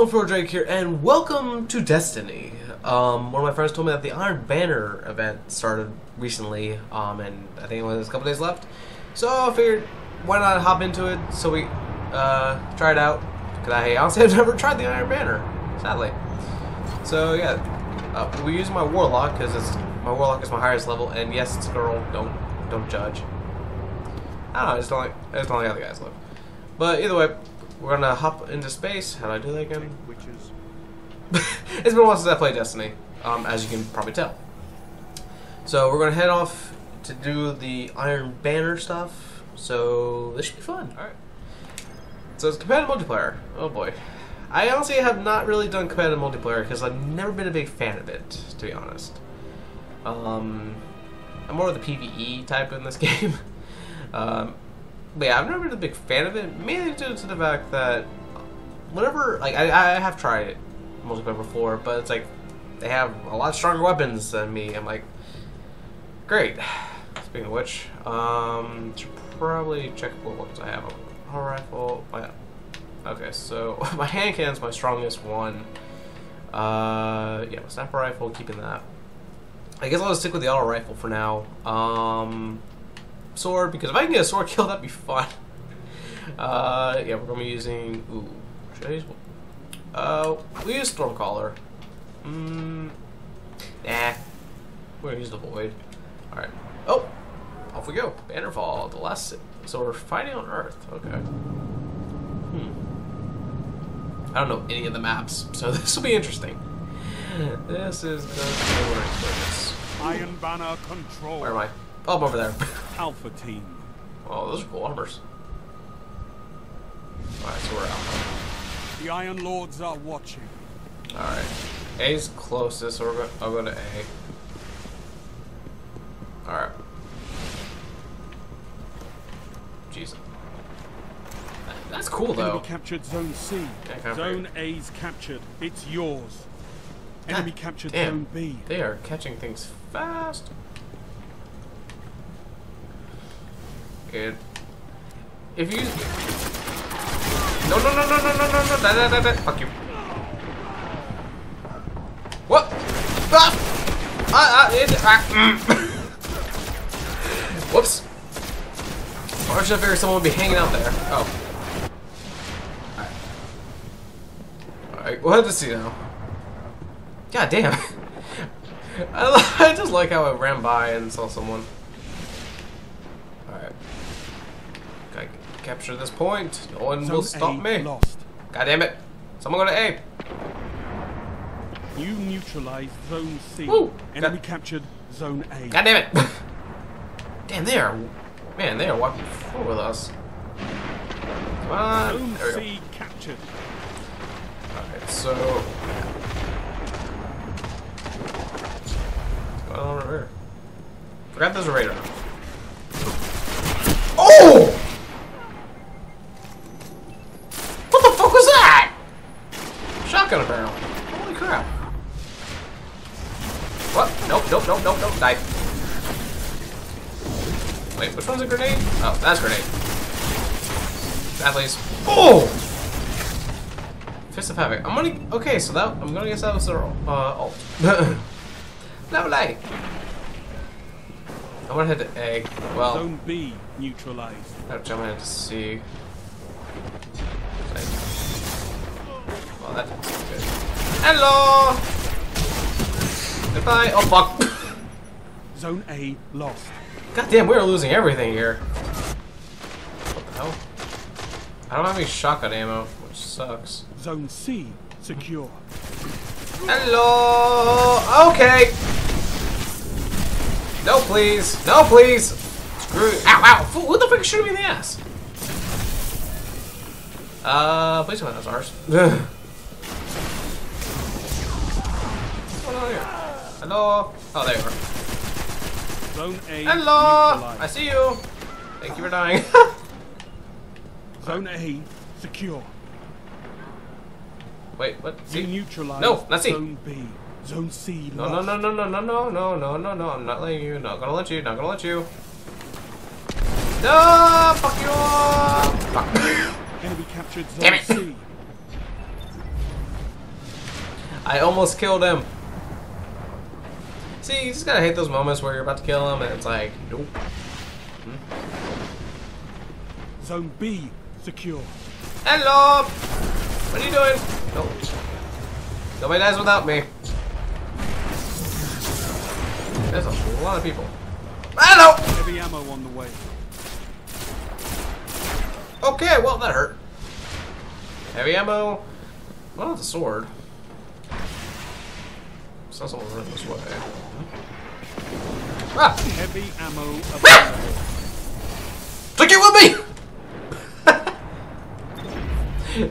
everyone, Drake here, and welcome to Destiny. One of my friends told me that the Iron Banner event started recently, and I think it only has a couple days left. So I figured, why not hop into it so we try it out? Because I honestly have never tried the Iron Banner, sadly. So yeah, we use my Warlock because my Warlock is my highest level, and yes, it's a girl. Don't judge. I don't know. I just don't like how the guys look. But either way, we're gonna hop into space. How do I do that again? Witches. It's been a while since I played Destiny, as you can probably tell. So we're gonna head off to do the Iron Banner stuff. So this should be fun. All right. So it's competitive multiplayer. Oh boy. I honestly have not really done competitive multiplayer because I've never been a big fan of it, to be honest. I'm more of the PvE type in this game. But yeah, I've never been a big fan of it, mainly due to the fact that whenever, like, I have tried it multiplayer before, but it's like they have a lot stronger weapons than me. I'm like, great. Speaking of which, should probably check what weapons I have. All rifle. Okay, so my hand cannon's my strongest one. Yeah, my sniper rifle, keeping that. I guess I'll just stick with the auto rifle for now. Sword, because if I can get a sword kill, that'd be fun. Yeah, we're gonna be using. Ooh, should I use? We use Stormcaller. Nah, we're gonna use the Void. All right. Oh, off we go. Bannerfall, the last. So we're fighting on Earth. Okay. I don't know any of the maps, so this will be interesting. This is the worst. Iron Banner control. Where am I? Oh, I'm over there. Alpha team. Oh, those are cool armors. Alright, so we're alpha. The Iron Lords are watching. Alright. A's closest, so I'll go to A. Alright. Jesus. That's cool though. Enemy captured zone C. Yeah, zone A's captured. It's yours. Enemy captured zone B. They are catching things fast. Good. If you use... No, that. Fuck you. What? Ah! Whoops. Why don't you figure someone would be hanging out there? Oh. Alright, we'll have to see now. God damn. I just like how I ran by and saw someone. Alright. Gotta capture this point. No one will stop me. Lost. God damn it. Someone go to A. You neutralized zone C. Woo. Enemy captured zone A. God damn it. Damn, they are walking forward with us. Come on. Zone there we go. C captured. Alright, so what's going on over here? Forgot there's a radar. Oh! What the fuck was that? Shotgun barrel. Holy crap. What? Nope. Die. Wait, which one's a grenade? Oh, that's a grenade. At least. Oh! Fist of Havoc. Okay, so that. I'm gonna guess that was their ult. No light. I want to head to A. Well, zone B neutralized. I'm jumping into C. Well, that didn't sound good. Hello. Goodbye. Oh fuck. Zone A lost. Goddamn, we're losing everything here. What the hell? I don't have any shotgun ammo, which sucks. Zone C secure. Hello. Okay. No, please. No, please. Screw it. Ow, ow. Who the fuck shooting me in the ass? Please don't have ours. What's going on here? Hello? Oh, there you are. Zone A. Hello! I see you. Thank you for dying. Zone A secure. Wait, what? C? No, not C. Zone B. Zone C. No, I'm not letting you, not gonna let you. No, fuck you all. Fuck. Enemy captured zone C. I almost killed him. See, you just gotta hate those moments where you're about to kill him and it's like, nope. Zone B secure. Hello! What are you doing? Nope. Nobody dies without me. There's a lot of people. Hello! Heavy ammo on the way. Okay, well, that hurt. Heavy ammo. Well, with the sword. So that's all run this way. Ah! Heavy ammo. Took it with me!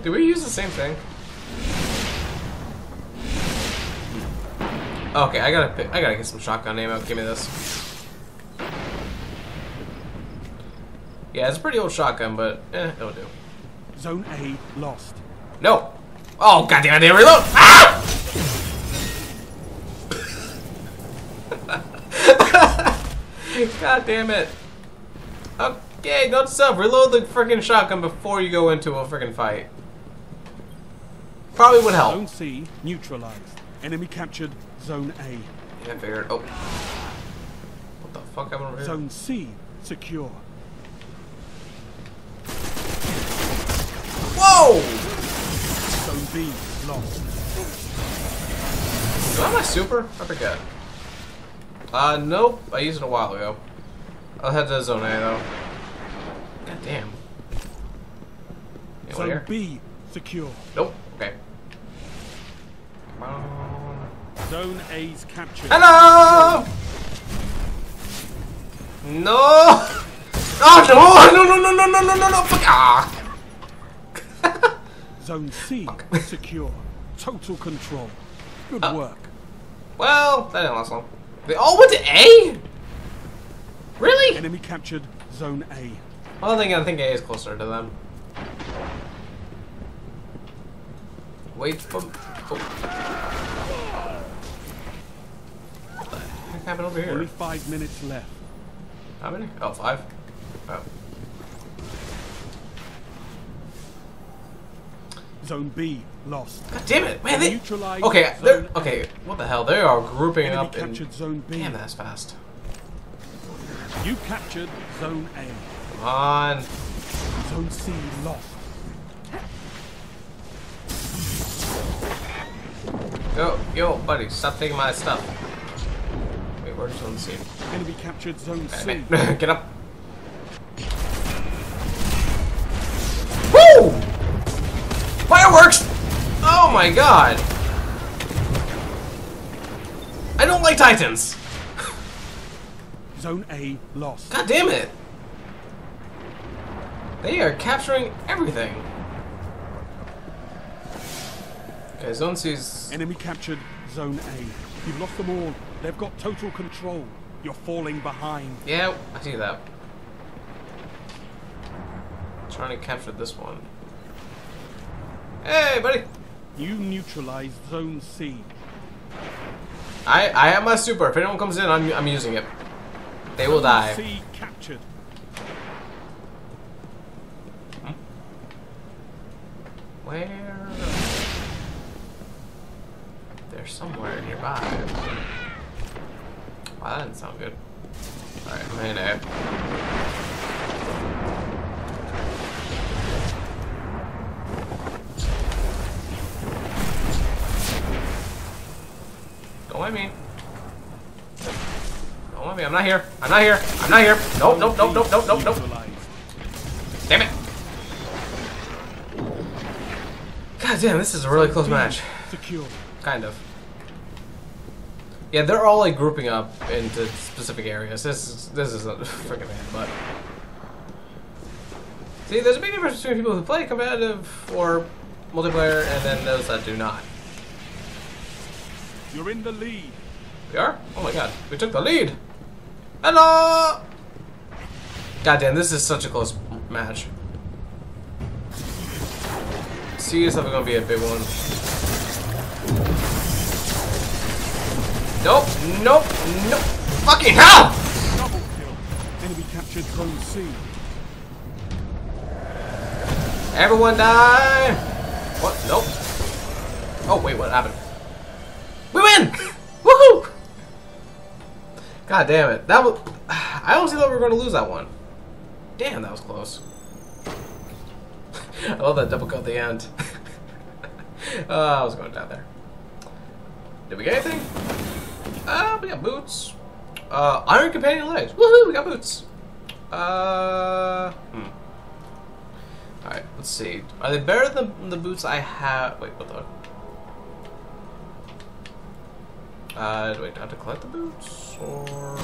Do we use the same thing? Okay, I gotta get some shotgun ammo. Give me this. Yeah, it's a pretty old shotgun, but it'll do. Zone A lost. No! Oh goddamn! I didn't reload! Ah! God damn it. Okay, note to self, reload the freaking shotgun before you go into a freaking fight. Probably would help. Zone C neutralized. Enemy captured zone A. Yeah, I figured. Oh. What the fuck happened over here? Zone C secure. Whoa! Zone B lost. Do I have my super? I forget. Nope. I used it a while ago. I'll head to zone A though. God damn. Anyone zone here? B secure. Nope. Okay. Come on. Zone A's captured. Hello. No. Oh no! No! No! No! No! No! No! No! Fuck! Ah. Zone C secure. Total control. Good work. Well, that didn't last long. They all went to A? Really? Enemy captured zone A. Well, I think A is closer to them. Wait for. Oh. What the heck happened over here? Only 5 minutes left. How many? Oh, 5. Oh. Zone B lost. God damn it, man! They okay, they're okay. What the hell? They are grouping enemy up captured in. Zone B. Damn, that's fast. You captured zone A. Come on. Zone C lost. Yo, yo, buddy, stop taking my stuff. Wait, where's zone C? Enemy captured zone C. Get up. Woo! Fireworks! Oh my god! I don't like Titans! Zone A lost. God damn it! They are capturing everything. Okay, zone C's. Enemy captured zone A. You've lost them all. They've got total control. You're falling behind. Yeah, I see that. I'm trying to capture this one. Hey, buddy! You neutralized zone C. I have my super. If anyone comes in, I'm using it. They will die. Zone C captured. Hmm? Where? They're somewhere nearby. Wow, that didn't sound good. All right, I'm in A. Don't mind me. Don't mind me. I'm not here. I'm not here. I'm not here. Nope, nope, nope, nope, nope, nope, nope. Damn it. God damn, this is a really close match. Kind of. Yeah, they're all like grouping up into specific areas. This is a freaking bad butt. See, there's a big difference between people who play competitive or multiplayer and then those that do not. You're in the lead. We are? Oh my god. We took the lead. Hello! Goddamn, this is such a close match. See, this is gonna be a big one. Nope, nope, nope. Fucking hell! Double kill. Enemy captured zone C. Everyone die! What? Nope. Oh, wait, what happened? win! Woohoo! God damn it. That was... I honestly thought we were going to lose that one. Damn, that was close. I love that double cut at the end. I was going down there. Did we get anything? We got boots. Iron companion legs. Woohoo, we got boots. Alright, let's see. Are they better than the boots I have? Wait, what the? Do I have to collect the boots? Or.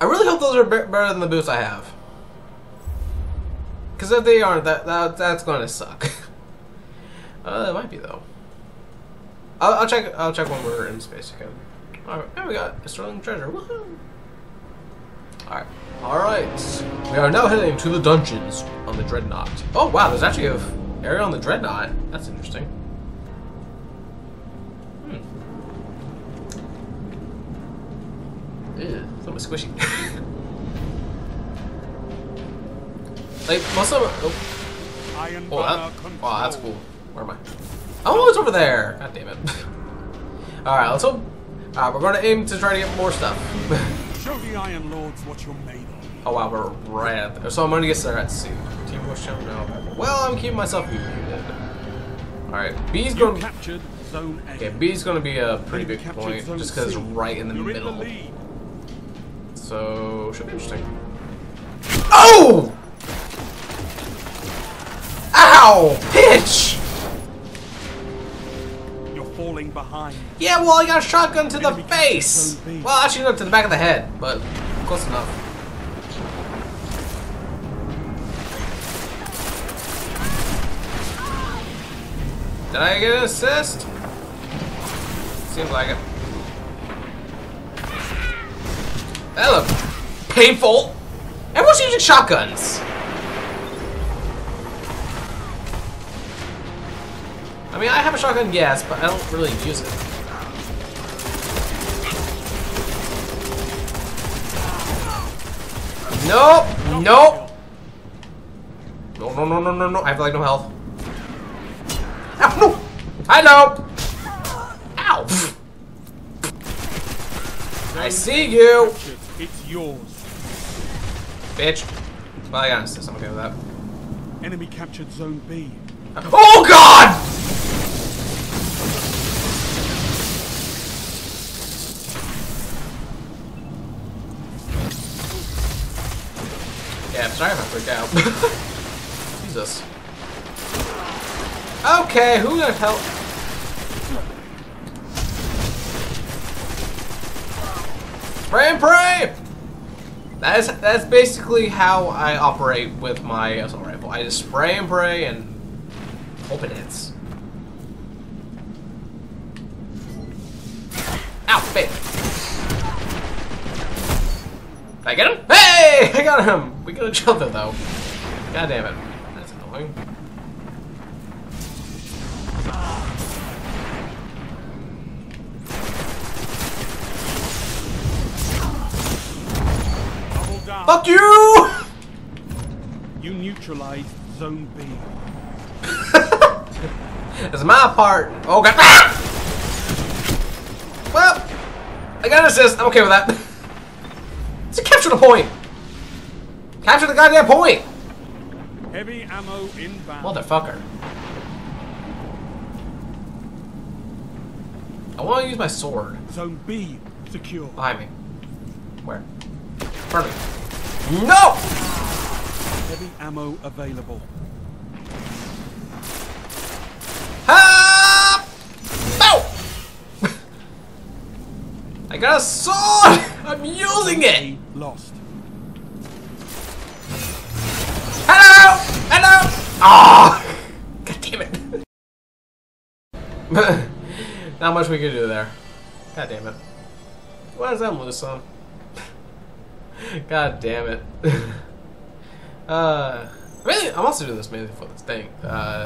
I really hope those are better than the boots I have. Because if they aren't, that's gonna suck. It might be though. I'll check. I'll check when we're in space again. All right, there we got a sterling treasure. Woohoo! All right, We are now heading to the dungeons on the Dreadnought. Oh wow, there's actually an area on the Dreadnought. That's interesting. It's a little squishy. Like, most of them are, wow, that's cool. Where am I? Oh, it's over there! God damn it. Alright, let's hope. We're gonna aim to try to get more stuff. Show the Iron Lords what you're made of. Oh, wow, we're right at there. So I'm gonna get started at sea. Team Bush Channel now. Well, I'm keeping myself muted. Alright, B's gonna. Captured zone A. Okay, B's gonna be a pretty big point just because it's right in the middle. So, should be interesting. Oh! Ow! Pitch! You're falling behind. Yeah, well, I got a shotgun to the face. Well, actually, no, to the back of the head, but close enough. Did I get an assist? Seems like it. That looked painful. Everyone's using shotguns. I mean, I have a shotgun, yes, but I don't really use it. Nope! Nope! No, no, no, no, no, no. I have, like, no health. Ow! No! I know! Ow! I see you! It's yours. Bitch. Well, I got an assist. I'm okay with that. Enemy captured zone B. Oh, God! Yeah, I'm sorry if I freaked out. Jesus. Okay, who the hell? Spray and pray! That's basically how I operate with my assault rifle. I just spray and pray and hope it hits. Ow, bitch! Did I get him? Hey! I got him! We got each other though. God damn it. That's annoying. Fuck you! You neutralized zone B. It's my part. Oh god. Ah! Well, I got an assist. I'm okay with that. So capture the point. Capture the goddamn point! Heavy ammo inbound. Motherfucker. I want to use my sword. Zone B secure. Behind me. Where? Perfect. No! Heavy ammo available. Ah! No! I got a sword! I'm using it! Lost. Hello! Hello! Ah! Oh, God damn it! Not much we could do there. God damn it! Why does that loose on? God damn it! Really, I'm also doing this mainly for this thing.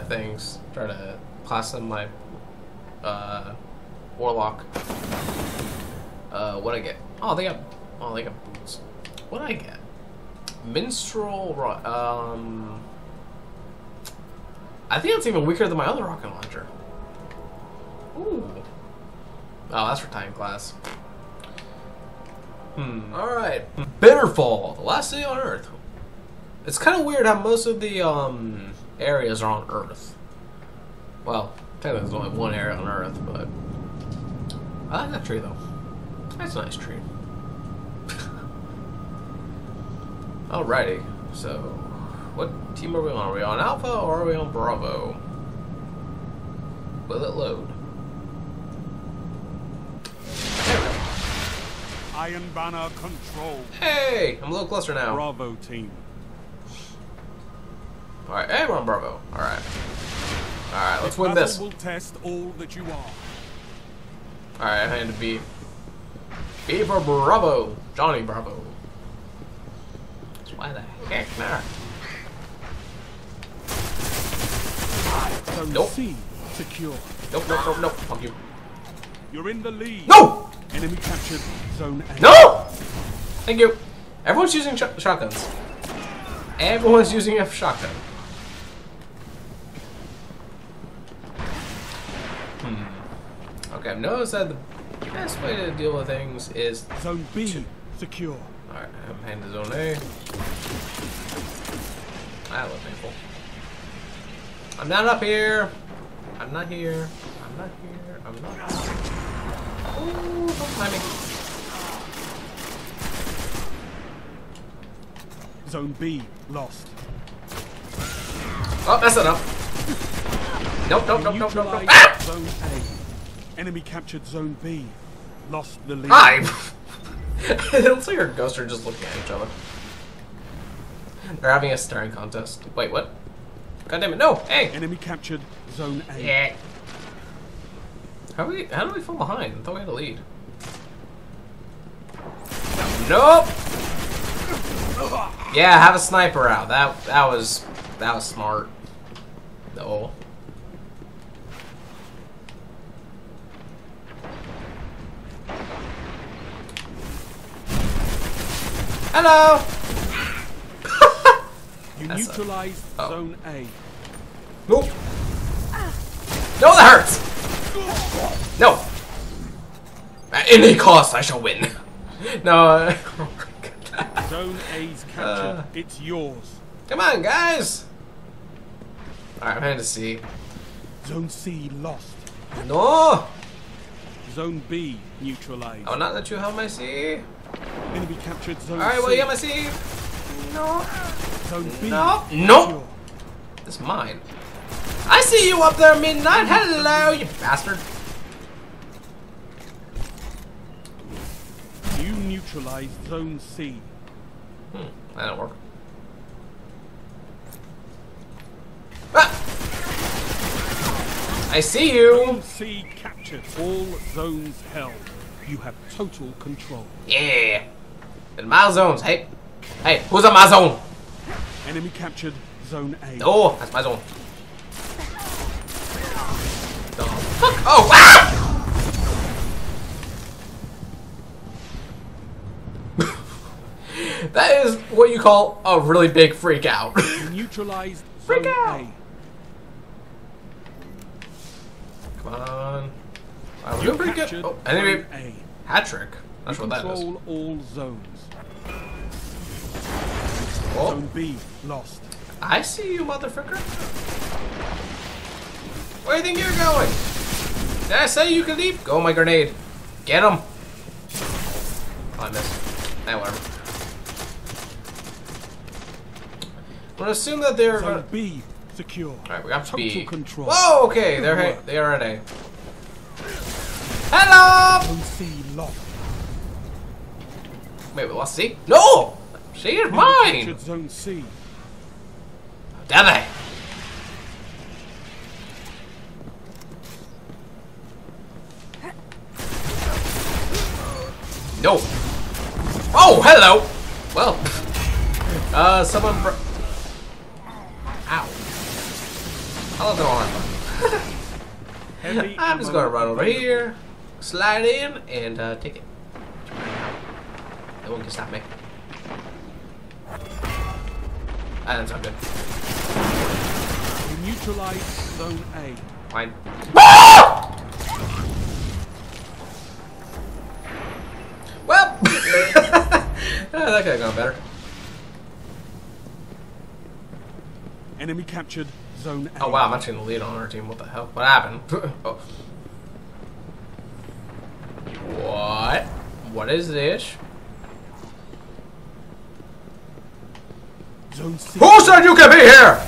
Things try to class in my warlock. What I get? Oh, they got. Oh, they got boots. What I get? Minstrel, I think it's even weaker than my other rocket launcher. Ooh. Oh, that's for time class. Alright. Bannerfall, the last city on Earth. It's kind of weird how most of the areas are on Earth. Well, technically there's only one area on Earth, but... I like that tree, though. That's a nice tree. Alrighty, so... What team are we on? Are we on Alpha or are we on Bravo? Will it load? Iron Banner control. Hey, I'm a little closer now. Bravo team. All right, hey, we're on Bravo. All right, let's win this. Will test all that you are. All right, I had to be. B for Bravo, Johnny Bravo. Why the heck not? Nope. Secure. Nope, nope, nope, nope. Fuck you. You're in the lead. No. Enemy captured zone A. No! Thank you. Everyone's using shotguns. Everyone's using a shotgun. Okay, I've noticed that the best way to deal with things is zone B secure. All right, I'm heading to zone A. I love maple. I'm not up here. I'm not here. I'm not here. I'm not here. Ooh, climbing. Zone B lost. Oh, that's enough. Nope, nope, nope, nope, nope, nope. Ah! Zone A. Enemy captured zone B. Lost the lead. Hi! It looks like our ghosts are just looking at each other. They're having a staring contest. Wait, what? God damn it, no! Hey! Enemy captured zone A. Yeah. How do we fall behind? I thought we had a lead. Nope! Yeah, have a sniper out. That was smart. No. Hello! You neutralized zone A. Nope. No, that hurts! No! At any cost, I shall win. No. Zone A's captured. It's yours. Come on, guys. All right, I'm heading to C. Zone C lost. No. Zone B neutralized. Oh, not that you have my C. Enemy captured zone C. All right, well, you have my C. No. Zone B. No. No. It's mine. I see you up there, Midnight. Hello, you bastard. You neutralized zone C. That didn't work. Ah! I see you. Zone C captured. All zones held. You have total control. Yeah. In my zones. Hey. Hey, who's on my zone? Enemy captured zone A. Oh, that's my zone. Oh! Ah! That is what you call a really big freak out. Neutralized freak out. Come on. Wow, we're doing pretty good. Oh, anyway, hat trick. That's what that is. Control all zones. Oh. Zone B lost. I see you, motherfucker. Where do you think you're going? Did I say you could leave? Go my grenade. Get him. Oh, I missed. Hey, whatever. I'm gonna assume that they're gonna be secure. Alright, we got to be. Oh, okay. They are at A. Hello! Wait, we lost C? No! C is mine! Zone C. Damn it! No. Oh, hello. Well, someone. Ow. I love their arm. I'm just gonna run over here, slide in, and take it. No one can stop me. That didn't sound good. Neutralize Zone A. Fine. Well, that could have gone better. Enemy captured Zone A. Oh wow, I'm actually in the lead on our team. What the hell? What happened? Oh. What? What is this? Zone C. Who said you can be here?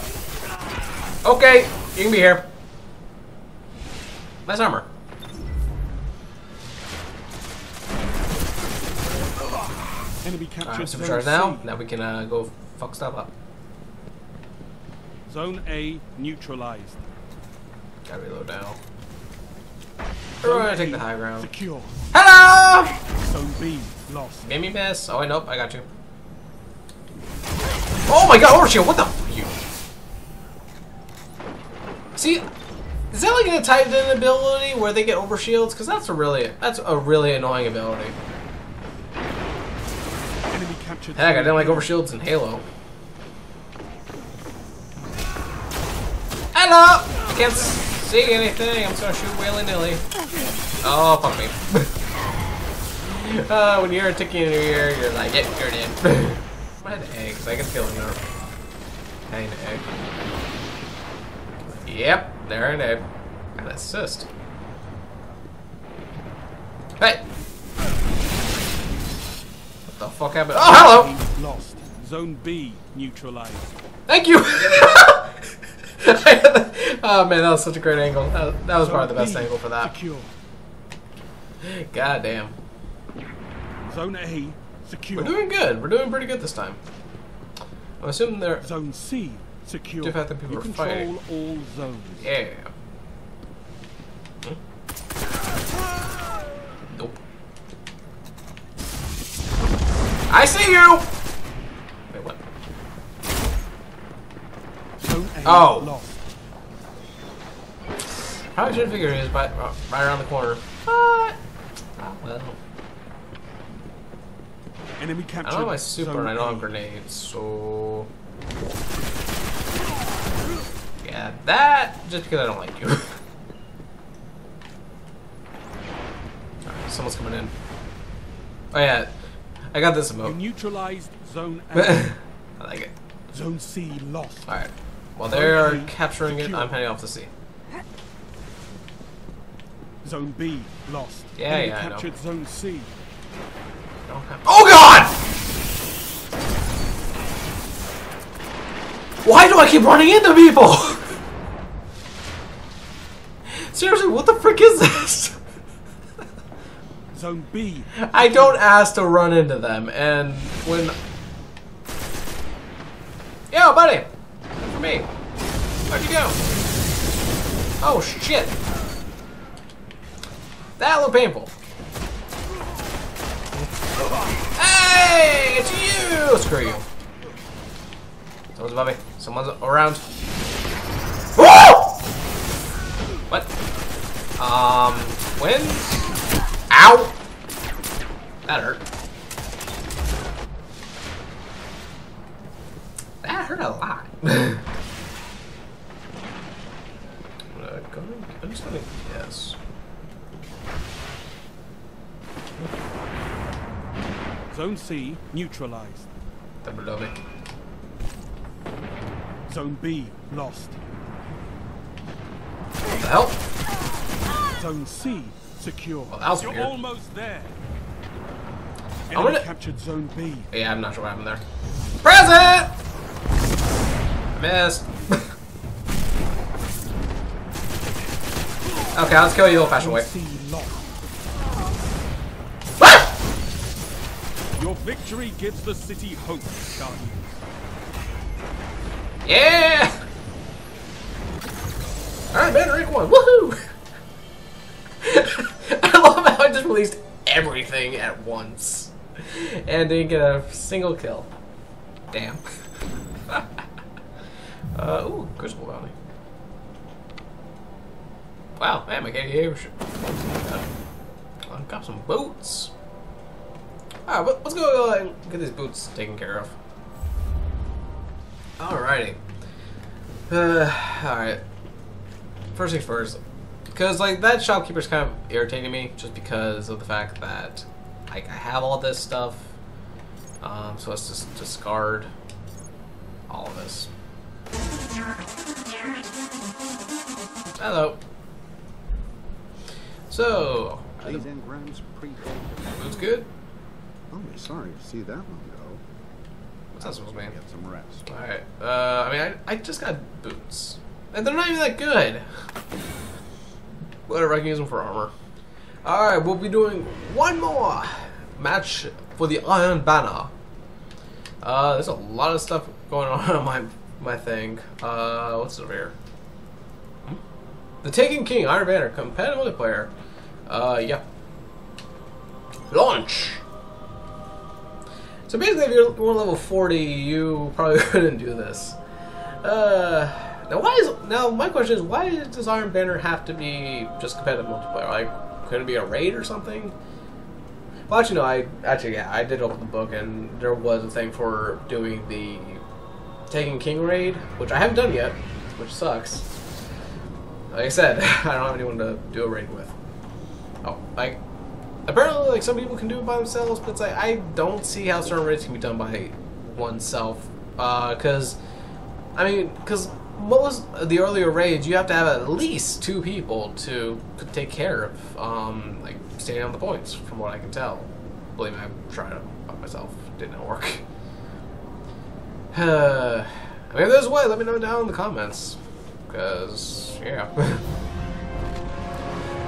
Okay, you can be here. Nice armor. Enemy captured. All right, supercharge now. Now we can go fuck stuff up. Zone A neutralized. Gotta reload now. We're gonna take the high ground. Secure. Hello! Zone B lost. Made me miss. Oh, I nope. I got you. Oh my god, Orchio, what the f you? See, is that like a typed in ability where they get over shields? Because that's a really annoying ability. Enemy captured. Heck, I didn't like over shields in Halo. Hello! I can't see anything, I'm just gonna shoot willy-nilly. Oh, fuck me. When you're a ticking in your ear, you're like, yep, you're dead. I had an egg, so I can kill an arm. I need an egg. Yep, there an egg. An assist. Hey! What the fuck happened? Oh, hello! Lost. Zone B neutralized. Thank you! Oh man, that was such a great angle. That was probably the best angle for that. Secure. God damn. Zone A. Secure. We're doing good. We're doing pretty good this time. I'm assuming they're Zone C secure. The fact that people you are control fighting. All zones. Yeah. Huh? Nope. I see you. Wait, what? Zone A oh. Lost. Probably should figure it is right around the corner. But well. Enemy captured. I don't have my super and I don't have grenades, so... Yeah, that... Just because I don't like you. Alright, someone's coming in. Oh yeah, I got this emote. You neutralized Zone A. I like it. Zone C lost. Alright, while they are capturing it, I'm heading off to sea. Zone B lost. Yeah, enemy yeah, captured I know. Zone C. Oh god! Why do I keep running into people? Seriously, what the frick is this? Zone B. I don't ask to run into them, and when... Yo, buddy! Good for me. Where'd you go? Oh, shit. That looked painful. Hey, it's you! Screw you. Someone's above me. Someone's around. Woo! What? When? Ow! That hurt. That hurt a lot. I'm just gonna guess. Zone C neutralized. They're below me. Zone B lost. What the hell? Zone C secure. Well, that was weird. You're almost there. I would have captured Zone B. Yeah, I'm not sure what happened there. Present. Missed. Okay, let's kill you old fashioned way. Your victory gives the city hope, Charlie. Yeah! Alright, man, rank one. Woohoo! I love how I just released everything at once. And didn't get a single kill. Damn. Ooh, Crucible bounty. Wow, man, my KDA should. I got some boots. Alright, let's go and get these boots taken care of. Alrighty. Alright. First thing first. Because, like, that shopkeeper's kind of irritating me just because of the fact that, like, I have all this stuff. So let's just discard all of this. Hello. So, that's good. I'm sorry to see that one go. What's that supposed to mean? Get some rest. All right. I mean, I just got boots, and they're not even that good. Whatever, I can use them for armor. All right, we'll be doing one more match for the Iron Banner. There's a lot of stuff going on my thing. What's over here? The Taken King, Iron Banner, competitive multiplayer. Yeah. Launch! So basically, if you're level 40, you probably couldn't do this. Now my question is, why does Iron Banner have to be just competitive multiplayer? Like, could it be a raid or something? Well, actually, no, I did open the book, and there was a thing for doing the Taken King raid, which I haven't done yet, which sucks. Like I said, I don't have anyone to do a raid with. Oh, like, apparently, like, some people can do it by themselves, but it's like, I don't see how certain raids can be done by oneself. Because what was the earlier raids, you have to have at least two people to take care of, like, staying on the points, from what I can tell. Believe me, I've tried it by myself. Did not work. I mean, if there's a way, let me know down in the comments. Because, yeah.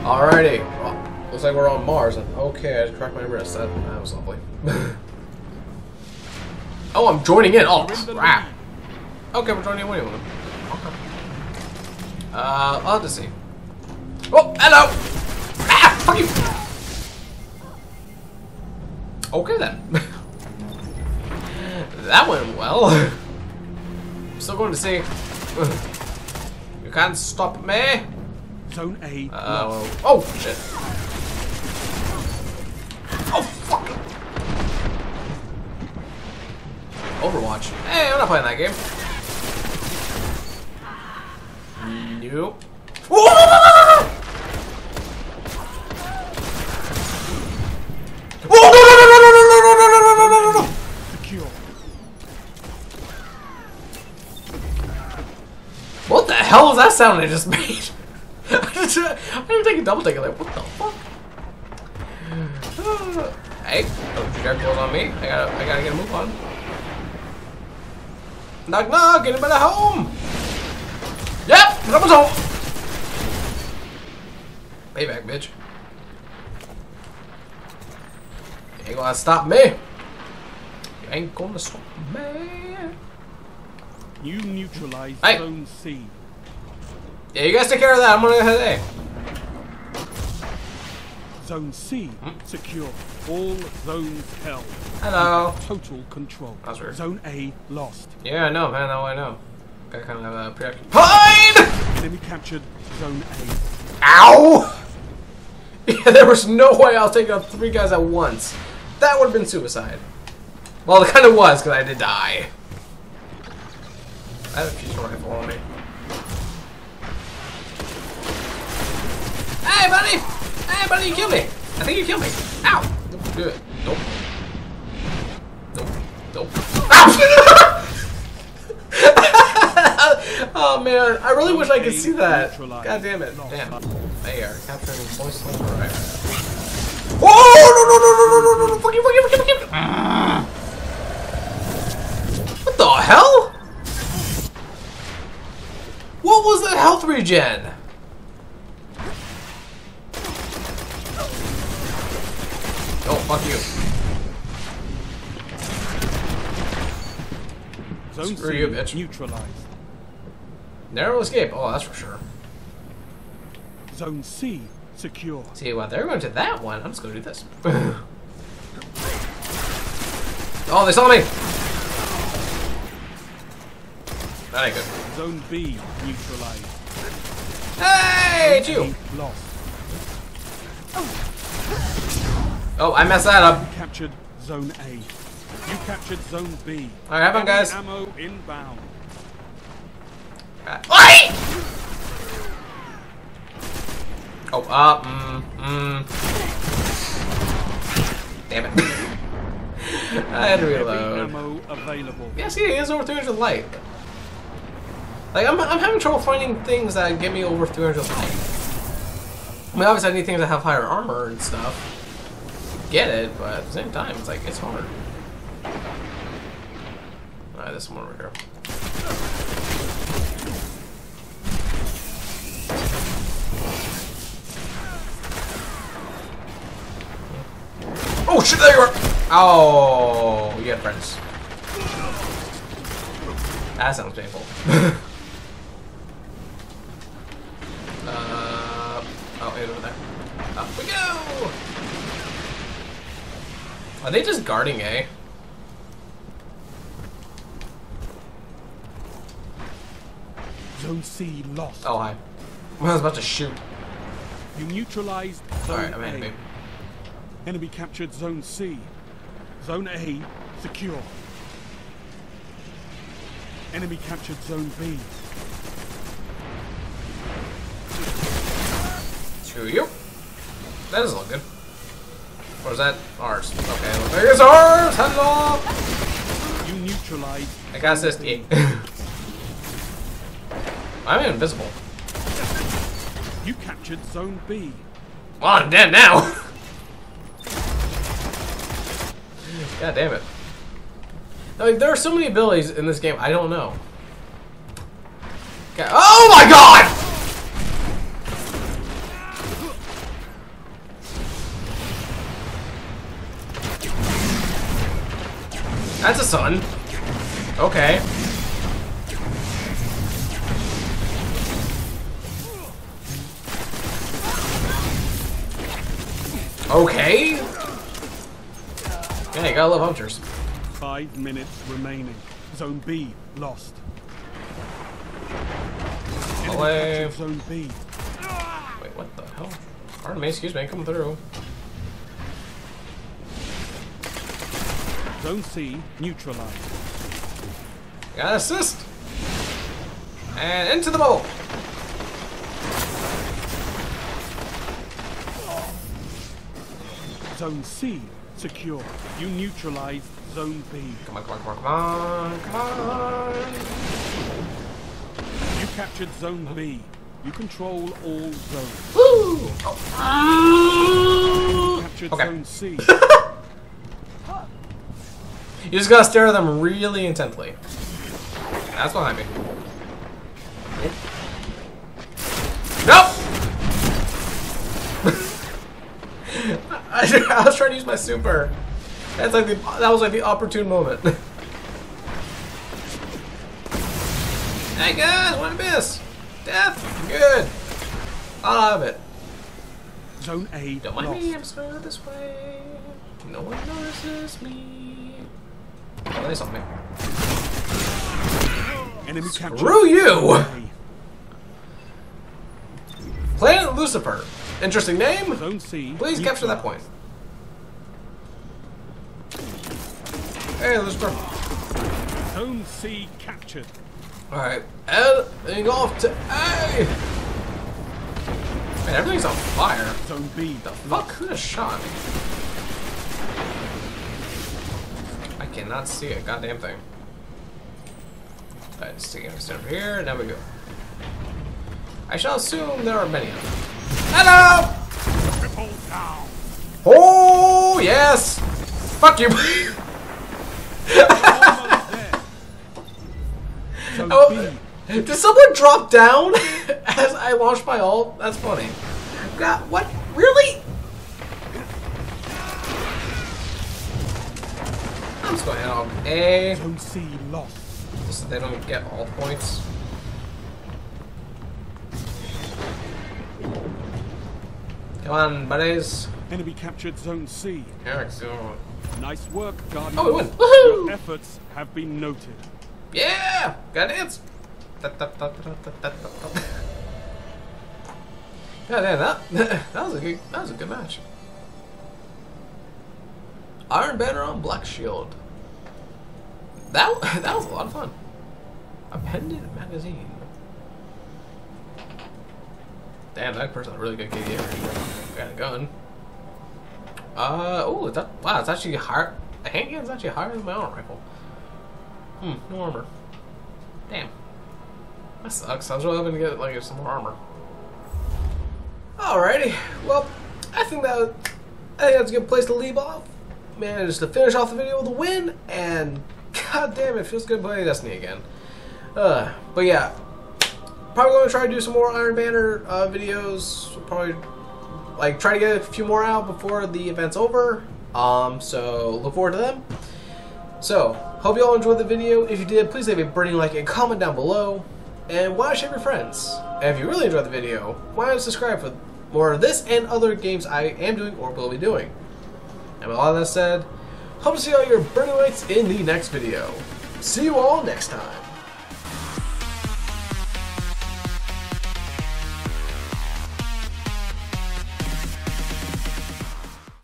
Alrighty. Well, looks like we're on Mars. Okay, I just cracked my wrist. That was lovely. Oh, I'm joining in. Oh, crap. Okay, we're joining in. What do you want? Okay. Odyssey. Oh, hello! Ah, fuck you! Okay, then. That went well. I'm still going to see. You can't stop me. Zone A. Oh shit. Oh fuck. Overwatch. Hey, I'm not playing that game. Nope. What the hell was that sound I just made? I didn't take a double take. Like, what the fuck? Hey, don't you guys build on me. I gotta get a move on. Knock, knock. Anybody home? Yep, someone's home. Payback, bitch. You ain't gonna stop me. You ain't gonna stop me. You neutralize Zone C. Yeah, you guys take care of that. I'm gonna go ahead A. Zone C secure. All zones held. Hello. Total control. That's weird. Zone A lost. Yeah, I know, man. I know. Got kind of a preoccupied. Enemy captured Zone A. Ow! Yeah, there was no way I was taking out three guys at once. That would have been suicide. Well, it kind of was because I did die. I have a fusion rifle on me. Hey, buddy! Hey, buddy, you killed me! I think you killed me! Ow! Nope, do it. Nope. Nope. Nope. Ow! Oh, man. I really wish I could see that. God damn it. Damn. They are capturing voice over right now. Whoa! No, no, no, no, no, no, no! Fuck you, fuck you, fuck you, fuck you! What the hell? What was that health regen? Oh, fuck you. Zone Screw C you, bitch. Neutralized. Narrow escape. Oh, that's for sure. Zone C secure. See, well, they're going to that one. I'm just going to do this. Oh, they saw me. That ain't good. Zone B neutralized. Hey, it's you. Lost. Oh, I messed that up. You captured Zone A. You captured Zone B. All right, have fun, guys. Ammo inbound. that. Why? Oh, damn it. I had to reload. Yeah, see, it is over 300 light. Like, I'm having trouble finding things that give me over 300 light. I mean, obviously I need things that have higher armor and stuff. Get it, but at the same time, it's like, it's hard. Alright, this one over here. Oh shit, there you are! Oh, yeah, friends. That sounds painful. Oh, it's over there. Up we go! Are they just guarding A? Zone C lost. Oh, hi. I was about to shoot. You neutralized zone A. Alright, I'm in, babe. Enemy captured zone C. Zone A secure. Enemy captured zone B. To you. That doesn't look good. Or is that ours? Okay, looks like it's ours! Hello! You neutralized. I got assist E. I'm invisible. You captured zone B. Well, I'm dead now! God damn it. Like, there are so many abilities in this game, I don't know. Okay. Oh my god! That's a sun. Okay. Okay? Yeah, you gotta love hunters. 5 minutes remaining. Zone B lost. Away. Zone B. Wait, what the hell? Pardon me, excuse me, come through. Zone C neutralized. Got assist! And into the bowl! Zone C secure. You neutralize zone B. Come on, come on, come on, come on, come on. You captured zone B. You control all zones. Woo! Oh. Captured okay. Zone C. You just gotta stare at them really intently. That's behind me. I was trying to use my super. That's like the, that was like the opportune moment. Hey guys, what a miss! Death, good. I love it. Zone A. Don't mind me. I'm swimming this way. No one notices me. Oh, they saw me. Enemy captured. Screw you! Planet Lucifer. Interesting name. Zone C. Please capture that point. Hey, Lucifer. Zone C captured. All right, heading off to A. Man, everything's on fire. Zone B. The fuck? Who just shot me? I cannot see a goddamn thing. All right, sticking next over here. Now we go. I shall assume there are many of them. Hello! Oh, yes! Fuck you! Oh, did someone drop down as I launched my ult? That's funny. God, what? Really? I'm just going out on A. Just so they don't get ult points. Come on, buddies. Enemy captured zone C. Eric's gone. Nice work, Guardian. Oh, we win. Woohoo! Your efforts have been noted. Yeah! Got it! God damn, that was a good match. Iron Banner on Black Shield. That was a lot of fun. A pendant magazine. Damn, that person's a really good KD. Got a gun. Oh, wow, it's actually higher. A handgun's actually higher than my own rifle. Hmm, no armor. Damn. That sucks. I was really hoping to get like some more armor. Alrighty. Well, I think that's a good place to leave off. Managed to finish off the video with a win, and god damn, it feels good playing Destiny again. But yeah, probably gonna try to do some more Iron Banner videos. Probably like try to get a few more out before the event's over. So look forward to them. So hope you all enjoyed the video. If you did, please leave a burning like and comment down below. And why not share with your friends? And if you really enjoyed the video, why not subscribe for more of this and other games I am doing or will be doing. And with all that said, hope to see all your burning lights in the next video. See you all next time.